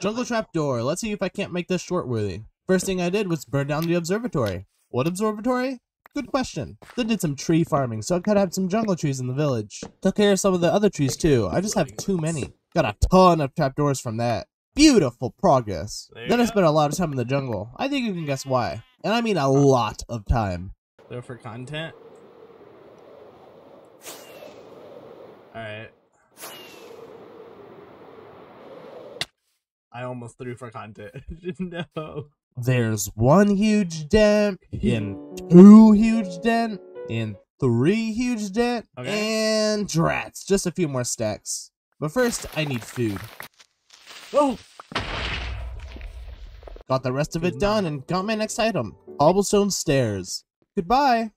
Jungle trap door. Let's see if I can't make this short worthy. First thing I did was burn down the observatory. What observatory? Good question. Then did some tree farming, so I could have some jungle trees in the village. Took care of some of the other trees too. I just have too many. Got a ton of trapdoors from that. Beautiful progress. Then I spent a lot of time in the jungle. I think you can guess why. And I mean a lot of time. So for content? Alright. I almost threw for content. No. There's one huge dent, and two huge dent, and three huge dent, okay. And drats. Just a few more stacks. But first, I need food. Whoa! Got the rest of it done and got my next item. Cobblestone stairs. Goodbye!